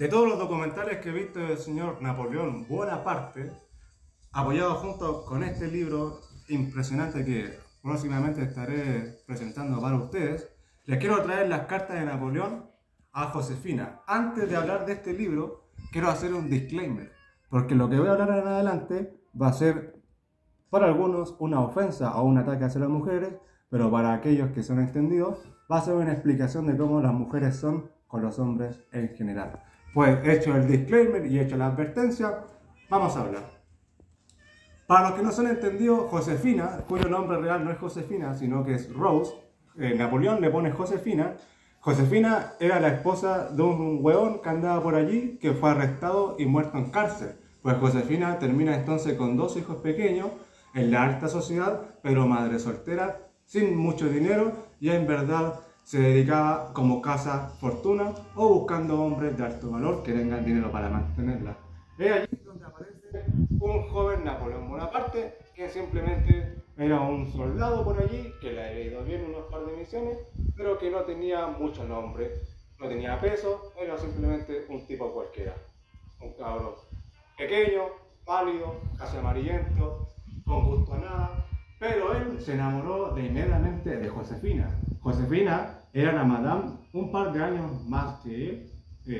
De todos los documentales que he visto del señor Napoleón Bonaparte, apoyado junto con este libro impresionante que próximamente estaré presentando para ustedes, les quiero traer Las Cartas de Napoleón a Josefina. Antes de hablar de este libro, quiero hacer un disclaimer, porque lo que voy a hablar en adelante va a ser para algunos una ofensa o un ataque hacia las mujeres, pero para aquellos que son extendidos va a ser una explicación de cómo las mujeres son con los hombres en general. Pues hecho el disclaimer y hecho la advertencia, vamos a hablar. Para los que no son entendidos, Josefina, cuyo nombre real no es Josefina, sino que es Rose, Napoleón le pone Josefina. Josefina era la esposa de un hueón que andaba por allí, que fue arrestado y muerto en cárcel. Pues Josefina termina entonces con dos hijos pequeños, en la alta sociedad, pero madre soltera, sin mucho dinero, y en verdad se dedicaba como caza fortuna o buscando hombres de alto valor que tengan dinero para mantenerla. Es allí donde aparece un joven Napoleón Bonaparte, que simplemente era un soldado por allí, que le había ido bien unos par de misiones, pero que no tenía mucho nombre, no tenía peso, era simplemente un tipo cualquiera, un cabrón pequeño, pálido, casi amarillento, con gusto a nada. Pero él se enamoró de inmediatamente de Josefina. Josefina era una madame un par de años más que él,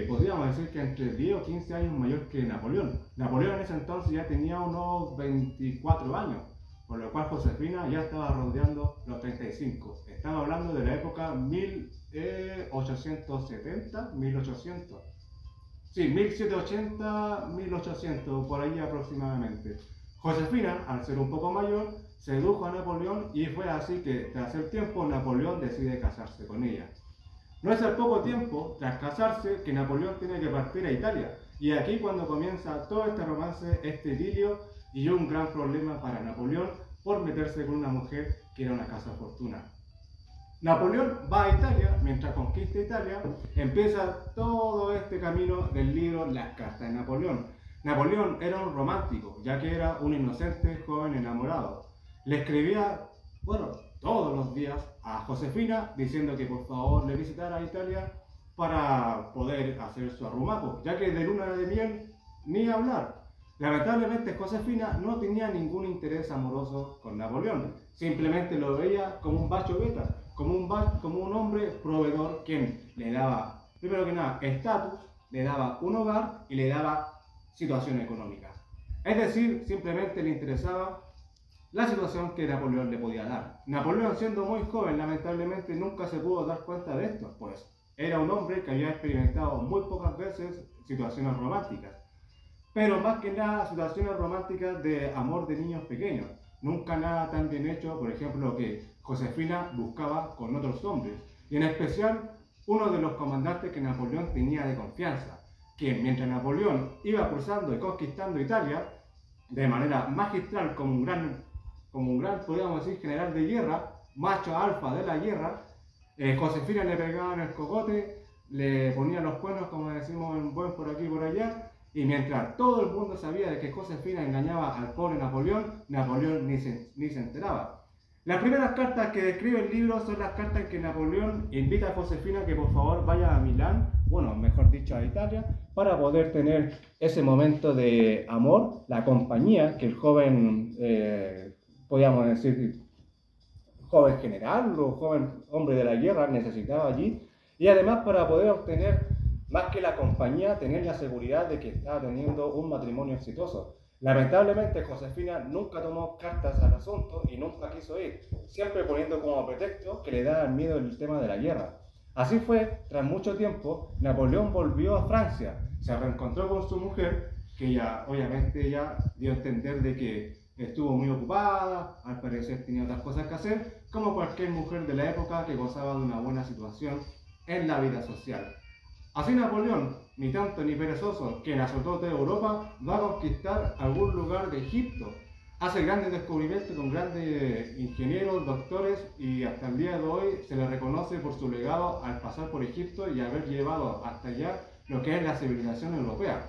podríamos decir que entre 10 o 15 años mayor que Napoleón. Napoleón en ese entonces ya tenía unos 24 años, por lo cual Josefina ya estaba rodeando los 35. Estamos hablando de la época 1870, 1800. Sí, 1780, 1800, por ahí aproximadamente. Josefina, al ser un poco mayor, sedujo a Napoleón y fue así que, tras el tiempo, Napoleón decide casarse con ella. No es al poco tiempo, tras casarse, que Napoleón tiene que partir a Italia. Y aquí cuando comienza todo este romance, este idilio, y un gran problema para Napoleón por meterse con una mujer que era una cazafortuna. Napoleón va a Italia, mientras conquista Italia, empieza todo este camino del libro Las Cartas de Napoleón. Napoleón era un romántico, ya que era un inocente joven enamorado. Le escribía, bueno, todos los días a Josefina diciendo que por favor le visitara a Italia para poder hacer su arrumaco, ya que de luna de miel ni hablar. Lamentablemente Josefina no tenía ningún interés amoroso con Napoleón, simplemente lo veía como un bacho beta, como un hombre proveedor quien le daba, primero que nada, estatus, le daba un hogar y le daba situación económica. Es decir, simplemente le interesaba la situación que Napoleón le podía dar. Napoleón, siendo muy joven, lamentablemente nunca se pudo dar cuenta de esto, pues era un hombre que había experimentado muy pocas veces situaciones románticas, pero más que nada situaciones románticas de amor de niños pequeños. Nunca nada tan bien hecho, por ejemplo, que Josefina buscaba con otros hombres, y en especial uno de los comandantes que Napoleón tenía de confianza, quien mientras Napoleón iba cruzando y conquistando Italia de manera magistral como un gran podríamos decir, general de guerra, macho alfa de la guerra, Josefina le pegaba en el cogote, le ponía los cuernos, como decimos en buen por aquí y por allá, y mientras todo el mundo sabía de que Josefina engañaba al pobre Napoleón, Napoleón ni se enteraba. Las primeras cartas que describe el libro son las cartas en que Napoleón invita a Josefina que por favor vaya a Milán, bueno, mejor dicho a Italia, para poder tener ese momento de amor, la compañía que el joven... podríamos decir, joven general o joven hombre de la guerra necesitaba allí, y además para poder obtener, más que la compañía, tener la seguridad de que estaba teniendo un matrimonio exitoso. Lamentablemente Josefina nunca tomó cartas al asunto y nunca quiso ir, siempre poniendo como pretexto que le daba miedo el tema de la guerra. Así fue, tras mucho tiempo, Napoleón volvió a Francia, se reencontró con su mujer, que ya obviamente ya dio a entender de que estuvo muy ocupada, al parecer tenía otras cosas que hacer, como cualquier mujer de la época que gozaba de una buena situación en la vida social. Así Napoleón, ni tanto ni perezoso, quien azotó toda Europa, va a conquistar algún lugar de Egipto. Hace grandes descubrimientos con grandes ingenieros, doctores, y hasta el día de hoy se le reconoce por su legado al pasar por Egipto y haber llevado hasta allá lo que es la civilización europea.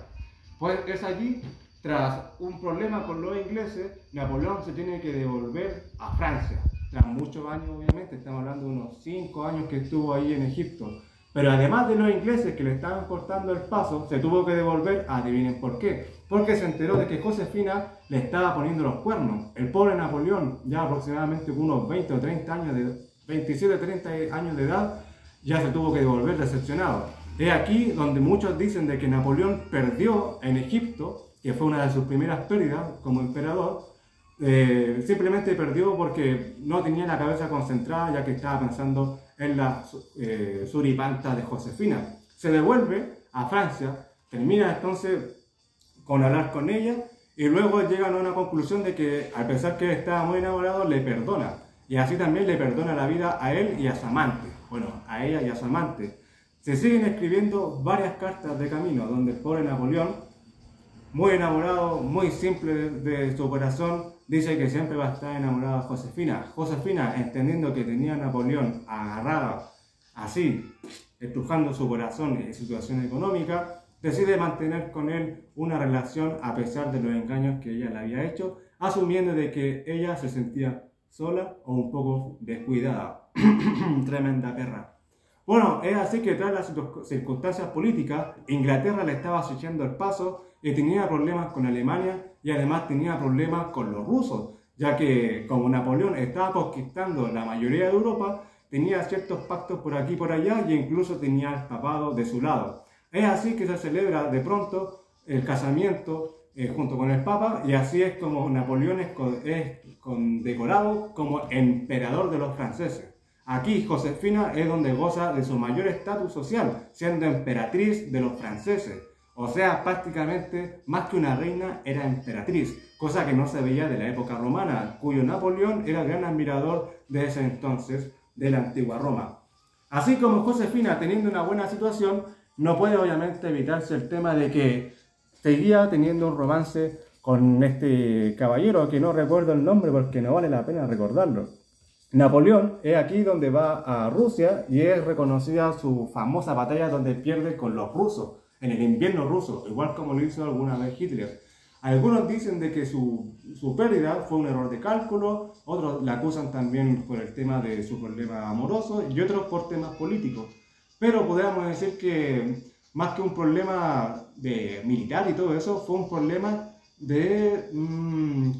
Pues es allí, tras un problema con los ingleses, Napoleón se tiene que devolver a Francia. Tras muchos años, obviamente, estamos hablando de unos 5 años que estuvo ahí en Egipto. Pero además de los ingleses que le estaban cortando el paso, se tuvo que devolver, adivinen por qué, porque se enteró de que Josefina le estaba poniendo los cuernos. El pobre Napoleón, ya aproximadamente unos 20 o 30 años de 27 o 30 años de edad, ya se tuvo que devolver decepcionado. Es aquí donde muchos dicen de que Napoleón perdió en Egipto, que fue una de sus primeras pérdidas como emperador. Simplemente perdió porque no tenía la cabeza concentrada, ya que estaba pensando en la suripanta de Josefina. Se devuelve a Francia, termina entonces con hablar con ella y luego llegan a una conclusión de que, a pesar que estaba muy enamorado, le perdona. Y así también le perdona la vida a él y a su amante, bueno, a ella y a su amante. Se siguen escribiendo varias cartas de camino, donde el pobre Napoleón, muy enamorado, muy simple de su corazón, dice que siempre va a estar enamorada de Josefina. Josefina, entendiendo que tenía a Napoleón agarrada, así, estrujando su corazón y situación económica, decide mantener con él una relación a pesar de los engaños que ella le había hecho, asumiendo de que ella se sentía sola o un poco descuidada. Tremenda perra. Bueno, es así que tras las circunstancias políticas, Inglaterra le estaba siguiendo el paso y tenía problemas con Alemania y además tenía problemas con los rusos, ya que como Napoleón estaba conquistando la mayoría de Europa, tenía ciertos pactos por aquí y por allá y incluso tenía al papado de su lado. Es así que se celebra de pronto el casamiento junto con el Papa, y así es como Napoleón es condecorado como emperador de los franceses. Aquí Josefina es donde goza de su mayor estatus social, siendo emperatriz de los franceses. O sea, prácticamente más que una reina era emperatriz, cosa que no se veía de la época romana, cuyo Napoleón era gran admirador de ese entonces de la antigua Roma. Así como Josefina, teniendo una buena situación, no puede obviamente evitarse el tema de que seguía teniendo un romance con este caballero, que no recuerdo el nombre porque no vale la pena recordarlo. Napoleón es aquí donde va a Rusia y es reconocida su famosa batalla donde pierde con los rusos, en el invierno ruso, igual como lo hizo alguna vez Hitler. Algunos dicen de que su pérdida fue un error de cálculo, otros la acusan también por el tema de su problema amoroso y otros por temas políticos. Pero podríamos decir que más que un problema de militar y todo eso, fue un problema de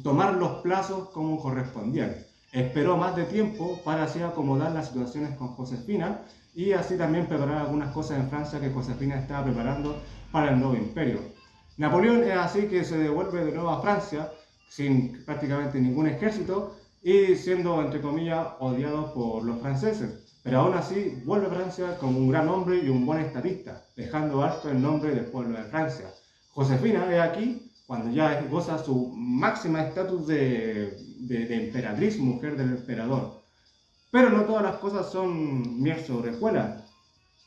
tomar los plazos como correspondían. Esperó más de tiempo para así acomodar las situaciones con Josefina y así también preparar algunas cosas en Francia que Josefina estaba preparando para el nuevo imperio. Napoleón es así que se devuelve de nuevo a Francia sin prácticamente ningún ejército y siendo, entre comillas, odiado por los franceses. Pero aún así vuelve a Francia como un gran hombre y un buen estadista, dejando alto el nombre del pueblo de Francia. Josefina es aquí cuando ya goza su máxima estatus de emperatriz, mujer del emperador. Pero no todas las cosas son miel sobre hojuelas.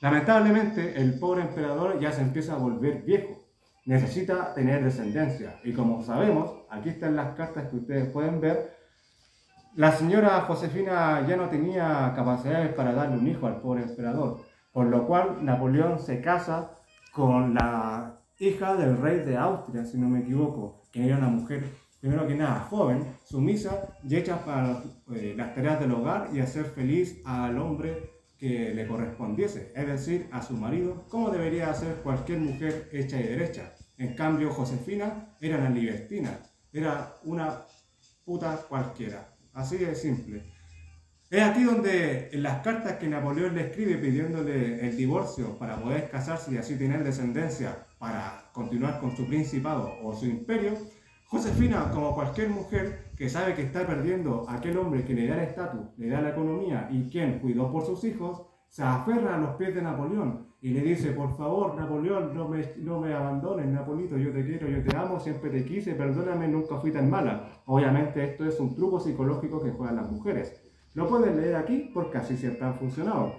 Lamentablemente el pobre emperador ya se empieza a volver viejo, necesita tener descendencia y como sabemos, aquí están las cartas que ustedes pueden ver, la señora Josefina ya no tenía capacidades para darle un hijo al pobre emperador, por lo cual Napoleón se casa con la hija del rey de Austria, si no me equivoco, que era una mujer, primero que nada, joven, sumisa y hecha para las tareas del hogar y hacer feliz al hombre que le correspondiese, es decir, a su marido, como debería hacer cualquier mujer hecha y derecha. En cambio, Josefina era una libertina, era una puta cualquiera. Así de simple. Es aquí donde en las cartas que Napoleón le escribe pidiéndole el divorcio para poder casarse y así tener descendencia para continuar con su principado o su imperio, Josefina, como cualquier mujer que sabe que está perdiendo a aquel hombre que le da el estatus, le da la economía y quien cuidó por sus hijos, se aferra a los pies de Napoleón y le dice: por favor, Napoleón, no me abandones, Napolito, yo te quiero, yo te amo, siempre te quise, perdóname, nunca fui tan mala. Obviamente esto es un truco psicológico que juegan las mujeres. Lo pueden leer aquí porque así siempre han funcionado.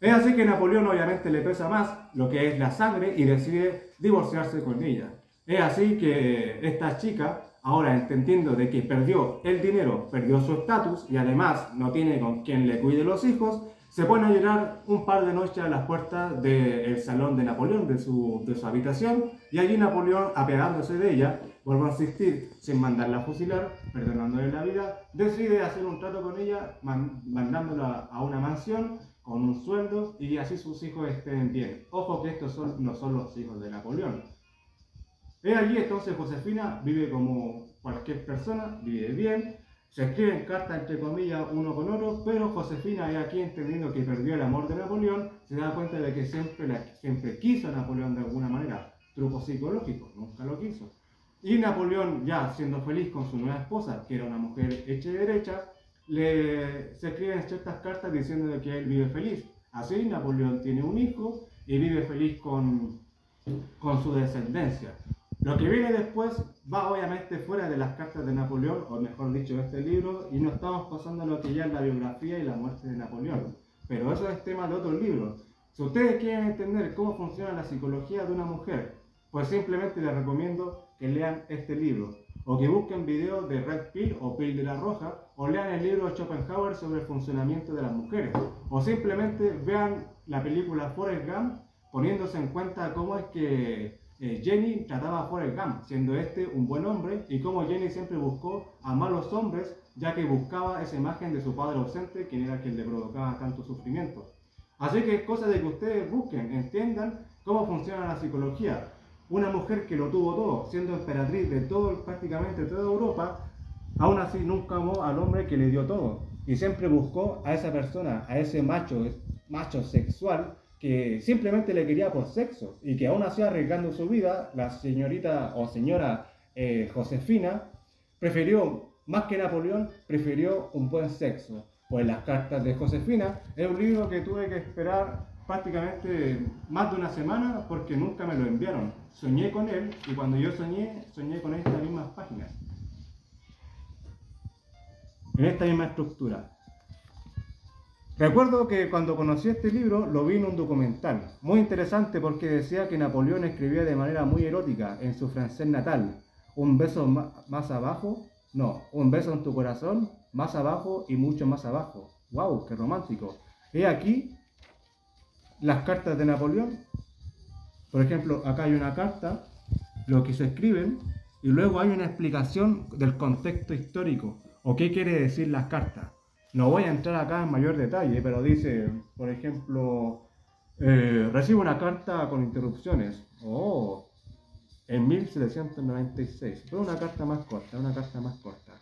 Es así que Napoleón obviamente le pesa más lo que es la sangre y decide divorciarse con ella. Es así que esta chica, ahora entendiendo de que perdió el dinero, perdió su estatus y además no tiene con quien le cuide los hijos, se pone a llorar un par de noches a las puertas del salón de Napoleón, de su habitación, y allí Napoleón, apegándose de ella, vuelve a insistir sin mandarla a fusilar, perdonándole la vida, decide hacer un trato con ella, mandándola a una mansión con un sueldo y así sus hijos estén bien. Ojo que estos no son los hijos de Napoleón. He allí entonces Josefina vive como cualquier persona, vive bien, se escriben cartas entre comillas uno con otro, pero Josefina es aquí entendiendo que perdió el amor de Napoleón, se da cuenta de que siempre quiso a Napoleón de alguna manera, truco psicológico, nunca lo quiso. Y Napoleón, ya siendo feliz con su nueva esposa, que era una mujer hecha y derecha, se escriben ciertas cartas diciendo de que él vive feliz. Así Napoleón tiene un hijo y vive feliz con su descendencia. Lo que viene después va obviamente fuera de las cartas de Napoleón, o mejor dicho de este libro, y no estamos pasando lo que ya es la biografía y la muerte de Napoleón. Pero eso es tema de otro libro. Si ustedes quieren entender cómo funciona la psicología de una mujer, pues simplemente les recomiendo que lean este libro, o que busquen videos de Red Pill o Pill de la Roja, o lean el libro de Schopenhauer sobre el funcionamiento de las mujeres, o simplemente vean la película Forrest Gump, poniéndose en cuenta cómo es que Jenny trataba a Forrest Gump, siendo este un buen hombre, y cómo Jenny siempre buscó a malos hombres, ya que buscaba esa imagen de su padre ausente, quien era quien le provocaba tanto sufrimiento. Así que es cosa de que ustedes busquen, entiendan cómo funciona la psicología. Una mujer que lo tuvo todo, siendo emperatriz de todo, prácticamente toda Europa, aún así nunca amó al hombre que le dio todo. Y siempre buscó a esa persona, a ese macho sexual, que simplemente le quería por sexo. Y que aún así, arriesgando su vida, la señorita o señora Josefina prefirió, más que Napoleón, prefirió un buen sexo. Pues Las Cartas de Josefina es un libro que tuve que esperar prácticamente más de una semana porque nunca me lo enviaron. Soñé con él y cuando yo soñé con estas mismas páginas. En esta misma estructura. Recuerdo que cuando conocí este libro lo vi en un documental, muy interesante porque decía que Napoleón escribía de manera muy erótica en su francés natal. Un beso más abajo, no, un beso en tu corazón, más abajo y mucho más abajo. ¡Wow! ¡Qué romántico! He aquí Las Cartas de Napoleón. Por ejemplo, acá hay una carta, lo que se escriben, y luego hay una explicación del contexto histórico. ¿O qué quiere decir las cartas? No voy a entrar acá en mayor detalle, pero dice, por ejemplo, recibo una carta con interrupciones. Oh, en 1796. Fue una carta más corta, una carta más corta.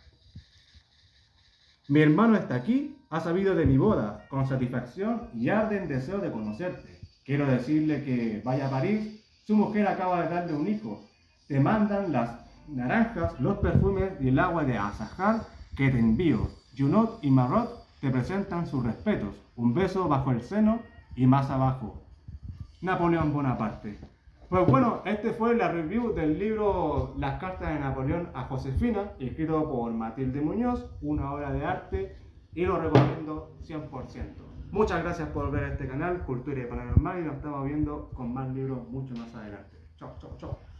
Mi hermano está aquí, ha sabido de mi boda, con satisfacción y arde en deseo de conocerte. Quiero decirle que vaya a París, su mujer acaba de darle un hijo. Te mandan las naranjas, los perfumes y el agua de azahar que te envío. Junot y Marot te presentan sus respetos. Un beso bajo el seno y más abajo. Napoleón Bonaparte. Pues bueno, este fue la review del libro Las Cartas de Napoleón a Josefina, escrito por Matilde Muñoz, una obra de arte y lo recomiendo 100%. Muchas gracias por ver este canal, Cultura y Paranormal, y nos estamos viendo con más libros mucho más adelante. Chao, chao, chao.